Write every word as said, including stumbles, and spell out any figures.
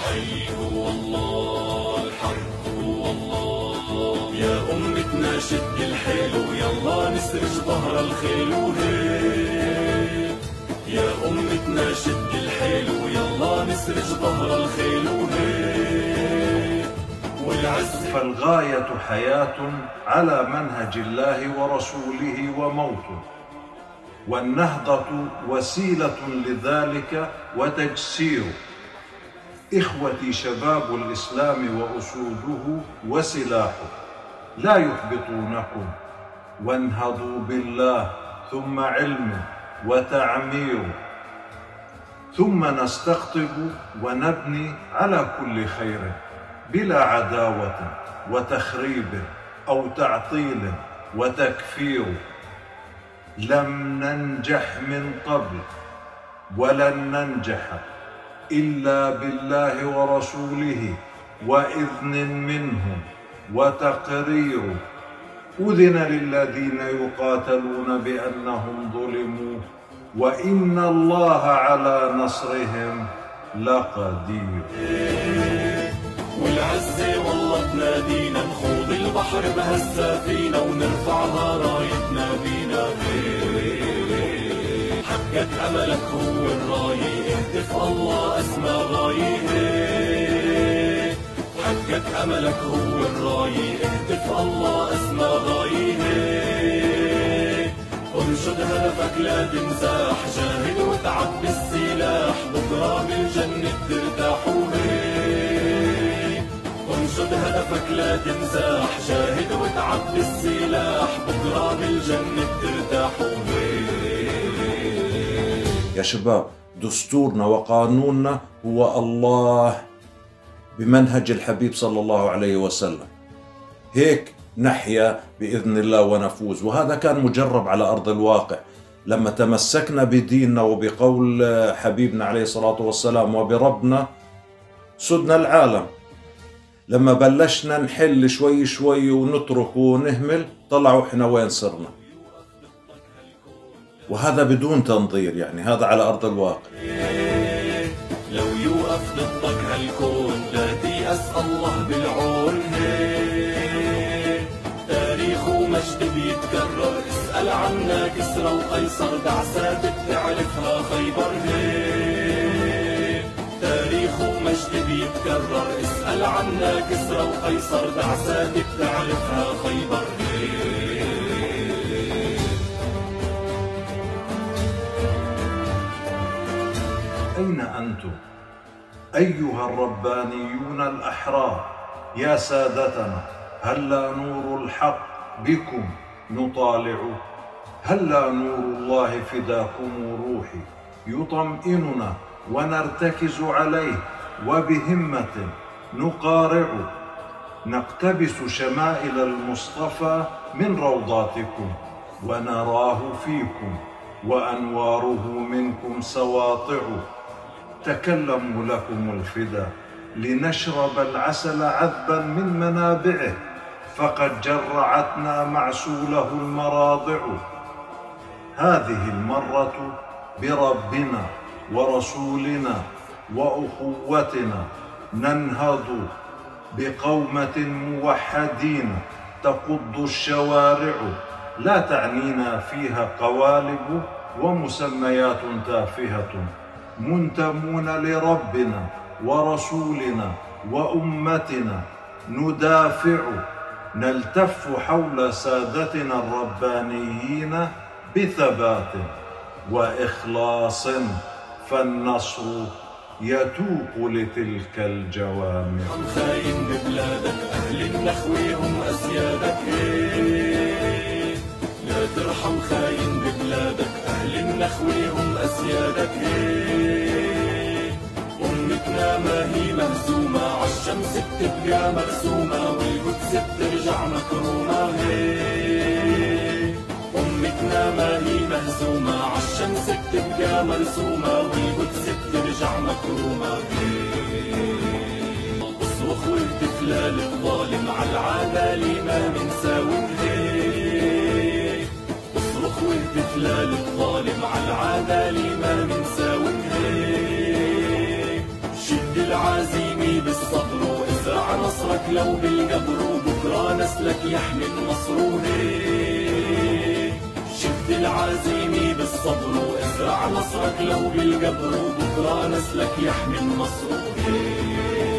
الحي هو الله، الحرب هو الله. يا أمتنا شد الحيل ويلا نسرج ظهر الخيل وهيب. يا أمتنا شد الحيل ويلا نسرج ظهر الخيل وهيب. والعز فالغاية حياة على منهج الله ورسوله وموته، والنهضة وسيلة لذلك وتجسيره. إخوتي شباب الإسلام وأسوده وسلاحه، لا يحبطونكم، وانهضوا بالله ثم علمه وتعميره، ثم نستقطب ونبني على كل خير بلا عداوة وتخريب أو تعطيل وتكفير. لم ننجح من قبل ولن ننجح إلا بالله ورسوله وإذن منه وتقرير. أذن للذين يقاتلون بأنهم ظلموا وإن الله على نصرهم لقدير. والعزة والله تنادينا، نخوض البحر بهالسفينة ونرفعها رايتنا بينا. حقك أملك هو الراي، اهتف الله أسمى غايه. حقك أملك هو الراي، اهتف الله أسمى غايه. انشد هدفك لا تمزح، جاهد وتعب بالسلاح، بكرة بالجنة ترتاح. انشد هدفك لا تمزح، جاهد وتعب بالسلاح، بكرة بالجنة ترتاح. يا شباب، دستورنا وقانوننا هو الله بمنهج الحبيب صلى الله عليه وسلم. هيك نحيا بإذن الله ونفوز، وهذا كان مجرب على أرض الواقع. لما تمسكنا بديننا وبقول حبيبنا عليه الصلاة والسلام وبربنا، سدنا العالم. لما بلشنا نحل شوي شوي ونترك ونهمل، طلعوا احنا وين صرنا. وهذا بدون تنظير، يعني هذا على أرض الواقع. لو يوقف ضدك هالكون، لا تيأس الله بالعون. تاريخ ومجد بيتكرر، اسأل عنا كسرى وقيصر، دعسات بتعرفها خيبر. تاريخ ومجد بيتكرر، اسأل عنا كسرى وقيصر، دعسات بتعرفها خيبر. أين أنتم أيها الربانيون الأحرار يا سادتنا؟ هلا نور الحق بكم نطالع، هلا نور الله فداكم روحي، يطمئننا ونرتكز عليه وبهمة نقارع. نقتبس شمائل المصطفى من روضاتكم ونراه فيكم، وأنواره منكم سواطع. تكلموا لكم الفدا لنشرب العسل عذبا من منابعه، فقد جرعتنا معسوله المراضع. هذه المرة بربنا ورسولنا وأخوتنا ننهض بقومة موحدين تقض الشوارع، لا تعنينا فيها قوالب ومسميات تافهة. منتمون لربنا ورسولنا وأمتنا ندافع، نلتف حول سادتنا الربانيين بثبات وإخلاص، فالنصر يتوق لتلك الجوامع. هم خاين ببلادك، أهل النخوة هم أسيادك. لا ترحم خاين ببلادك، أهل النخوة هم أسيادك. أمتنا ما هي مهزومة، عالشمس بتبقى مرسومة، والقدس بترجع مكرومة. أمتنا ما هي مهزومة، عالشمس بتبقى مرسومة، والقدس بترجع مكرومة. اصرخ وارتف للظالم، عالعدالي ما بنساويه. واهتفلال الظالم، عالعدالي ما منساويه. شد العزيمة. نصرك لو بالقبر وبكرة نسلك يحمل مصروره. شد العزيمة بالصبر وازرع نصرك لو بالقبر وبكرة نسلك يحمل مصروره.